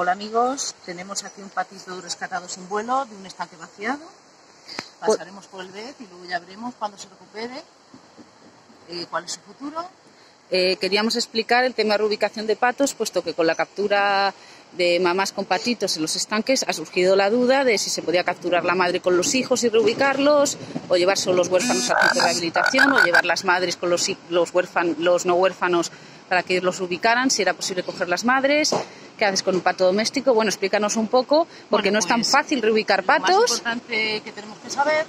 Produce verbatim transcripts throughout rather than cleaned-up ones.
Hola amigos, tenemos aquí un patito rescatado sin vuelo de un estanque vaciado. Pasaremos por el B E T y luego ya veremos cuándo se recupere, eh, cuál es su futuro. Eh, queríamos explicar el tema de reubicación de patos, puesto que con la captura de mamás con patitos en los estanques ha surgido la duda de si se podía capturar la madre con los hijos y reubicarlos, o llevar solo los huérfanos a punto de rehabilitación, o llevar las madres con los, los, huérfan, los no huérfanos para que los ubicaran, si era posible coger las madres. ¿Qué haces con un pato doméstico? Bueno, explícanos un poco, porque bueno, pues, no es tan fácil reubicar patos. Lo más importante que tenemos que saber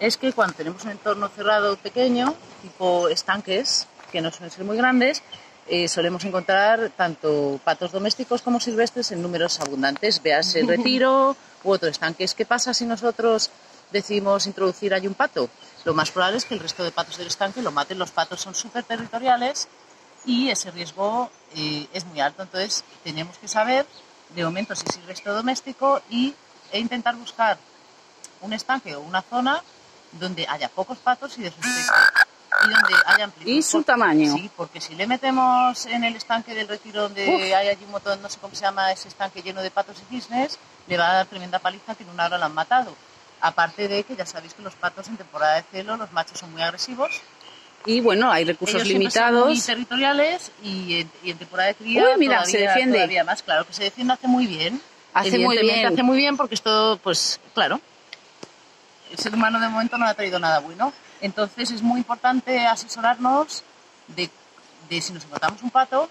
es que cuando tenemos un entorno cerrado pequeño, tipo estanques, que no suelen ser muy grandes, eh, solemos encontrar tanto patos domésticos como silvestres en números abundantes. Veas el Retiro u otro estanques. ¿Qué pasa si nosotros decimos introducir ahí un pato? Lo más probable es que el resto de patos del estanque lo maten. Los patos son súper territoriales y ese riesgo eh, es muy alto. Entonces tenemos que saber de momento si es silvestre doméstico y, e intentar buscar un estanque o una zona donde haya pocos patos y de su especie y donde haya amplitud. Y su porque, tamaño. Sí, porque si le metemos en el estanque del Retiro, donde Uf. hay allí un montón, no sé cómo se llama, ese estanque lleno de patos y cisnes, le va a dar tremenda paliza que en una hora lo han matado. Aparte de que ya sabéis que los patos en temporada de celo, los machos son muy agresivos. Y bueno, hay recursos Ellos limitados. Son muy territoriales y en, y en temporada de cría Uy, mira, todavía, se defiende. todavía más. Claro que se defiende, hace muy bien. Hace muy bien. Hace muy bien porque esto, pues claro, el ser humano de momento no ha traído nada bueno. Entonces es muy importante asesorarnos de, de si nos encontramos un pato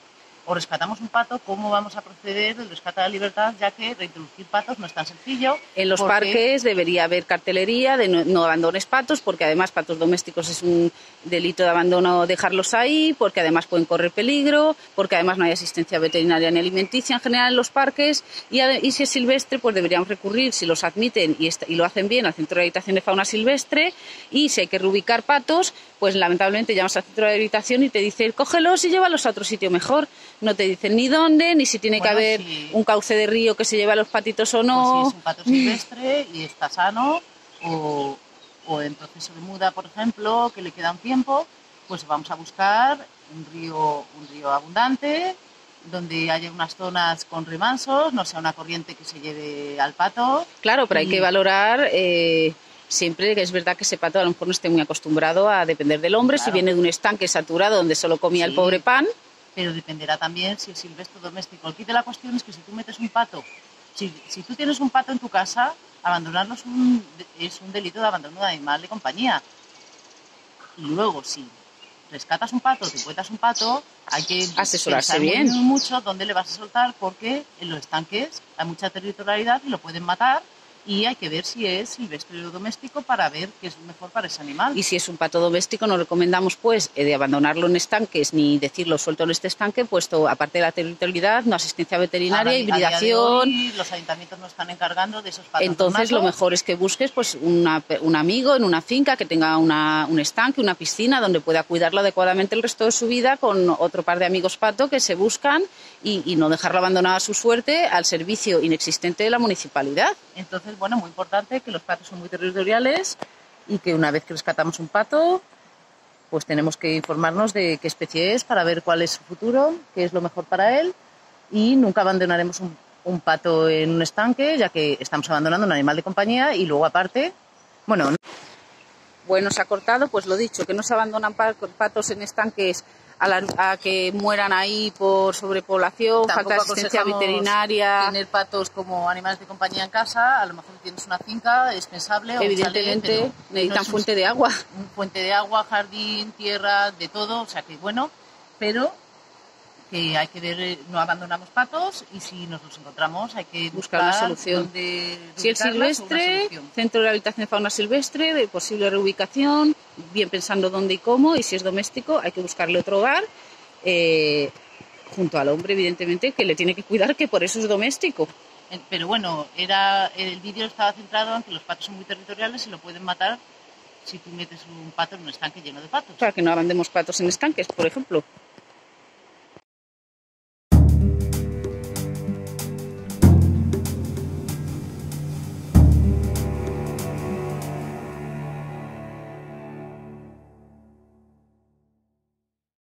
o rescatamos un pato, cómo vamos a proceder del rescate a la libertad, ya que reintroducir patos no es tan sencillo. En los porque... parques debería haber cartelería de no, no abandones patos, porque además patos domésticos es un delito de abandono dejarlos ahí, porque además pueden correr peligro, porque además no hay asistencia veterinaria ni alimenticia en general en los parques, y, y si es silvestre pues deberíamos recurrir, si los admiten y, está, y lo hacen bien, al Centro de Rehabilitación de Fauna Silvestre, y si hay que reubicar patos, pues lamentablemente llamas al Centro de Rehabilitación y te dicen cógelos y llévalos a otro sitio mejor. No te dicen ni dónde, ni si tiene bueno, que haber si... un cauce de río que se lleve a los patitos o no. O si es un pato silvestre y está sano, o, o en proceso de muda, por ejemplo, que le queda un tiempo, pues vamos a buscar un río, un río abundante, donde haya unas zonas con remansos, no sea una corriente que se lleve al pato. Claro, pero y... hay que valorar... Eh... Siempre que es verdad que ese pato a lo mejor no esté muy acostumbrado a depender del hombre, claro. Si viene de un estanque saturado donde solo comía sí, el pobre pan. Pero dependerá también si es silvestre o doméstico. Aquí la cuestión es que si tú metes un pato, si, si tú tienes un pato en tu casa, abandonarlo es un, es un delito de abandono de animal de compañía. Y luego, si rescatas un pato, te encuentras un pato, hay que asesorarse bien muy, mucho dónde le vas a soltar, porque en los estanques hay mucha territorialidad y lo pueden matar. Y hay que ver si es silvestre o doméstico para ver qué es mejor para ese animal. Y si es un pato doméstico no recomendamos pues de abandonarlo en estanques ni decirlo suelto en este estanque, puesto aparte de la territorialidad, no asistencia veterinaria, hibridación. Los ayuntamientos no están encargando de esos patos. Entonces lo mejor es que busques pues una, un amigo en una finca que tenga una, un estanque, una piscina donde pueda cuidarlo adecuadamente el resto de su vida con otro par de amigos pato que se buscan y, y no dejarlo abandonado a su suerte al servicio inexistente de la municipalidad. Entonces bueno, muy importante que los patos son muy territoriales y que una vez que rescatamos un pato, pues tenemos que informarnos de qué especie es para ver cuál es su futuro, qué es lo mejor para él, y nunca abandonaremos un, un pato en un estanque, ya que estamos abandonando un animal de compañía y luego aparte, bueno... Bueno, se ha cortado, pues lo dicho, que no se abandonan patos en estanques a, la, a que mueran ahí por sobrepoblación, tampoco falta de asistencia veterinaria. Tener patos como animales de compañía en casa, a lo mejor tienes una finca, es pensable. Evidentemente, o un chalet, necesitan no es fuente un, de agua. Un fuente de agua, jardín, tierra, de todo, o sea que bueno, pero que hay que ver, no abandonamos patos y si nos los encontramos hay que buscar, buscar una solución. Donde si el silvestre, Centro de Rehabilitación de Fauna Silvestre, de posible reubicación, bien pensando dónde y cómo, y si es doméstico hay que buscarle otro hogar, eh, junto al hombre evidentemente, que le tiene que cuidar, que por eso es doméstico. Pero bueno, era el vídeo estaba centrado en que los patos son muy territoriales y lo pueden matar si tú metes un pato en un estanque lleno de patos. Para que no abandonemos patos en estanques, por ejemplo.